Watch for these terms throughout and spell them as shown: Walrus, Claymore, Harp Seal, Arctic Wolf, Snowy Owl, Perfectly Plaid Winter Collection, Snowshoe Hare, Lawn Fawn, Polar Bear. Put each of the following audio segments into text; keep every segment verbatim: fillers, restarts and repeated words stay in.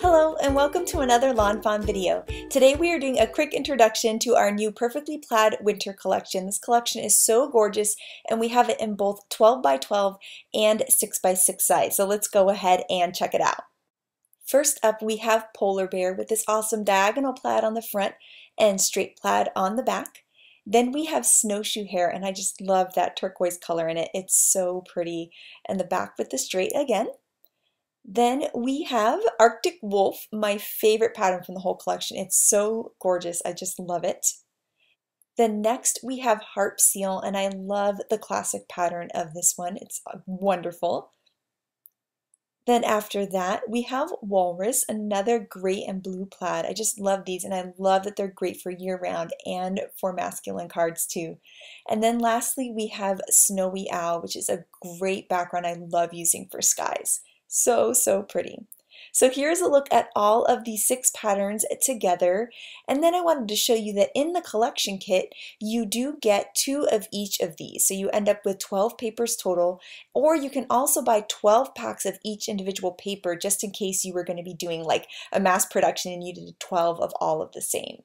Hello and welcome to another Lawn Fawn video. Today we are doing a quick introduction to our new Perfectly Plaid Winter Collection. This collection is so gorgeous and we have it in both twelve by twelve and six by six size. So let's go ahead and check it out. First up, we have Polar Bear with this awesome diagonal plaid on the front and straight plaid on the back. Then we have Snowshoe Hare, and I just love that turquoise color in it. It's so pretty. And the back with the straight again. Then we have Arctic Wolf, my favorite pattern from the whole collection. It's so gorgeous. I just love it. Then next we have Harp Seal, and I love the classic pattern of this one. It's wonderful. Then after that, we have Walrus, another gray and blue plaid. I just love these, and I love that they're great for year-round and for masculine cards too. And then lastly, we have Snowy Owl, which is a great background I love using for skies. So, so pretty. So here's a look at all of these six patterns together, and then I wanted to show you that in the collection kit you do get two of each of these, so you end up with twelve papers total, or you can also buy twelve packs of each individual paper just in case you were going to be doing like a mass production and you did twelve of all of the same.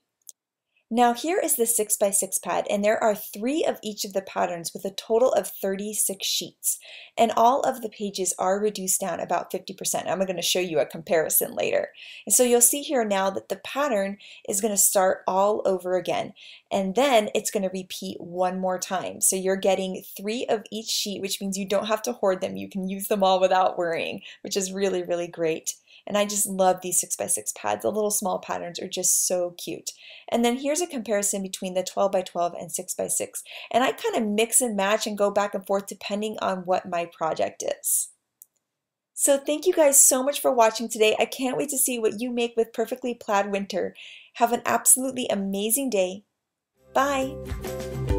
Now here is the six by six pad, and there are three of each of the patterns with a total of thirty-six sheets, and all of the pages are reduced down about fifty percent. I'm going to show you a comparison later. And so you'll see here now that the pattern is going to start all over again, and then it's going to repeat one more time. So you're getting three of each sheet, which means you don't have to hoard them. You can use them all without worrying, which is really, really great. And I just love these six by six pads. The little small patterns are just so cute. And then here's a comparison between the twelve by twelve and six by six. And I kind of mix and match and go back and forth depending on what my project is. So thank you guys so much for watching today. I can't wait to see what you make with Perfectly Plaid Winter. Have an absolutely amazing day. Bye!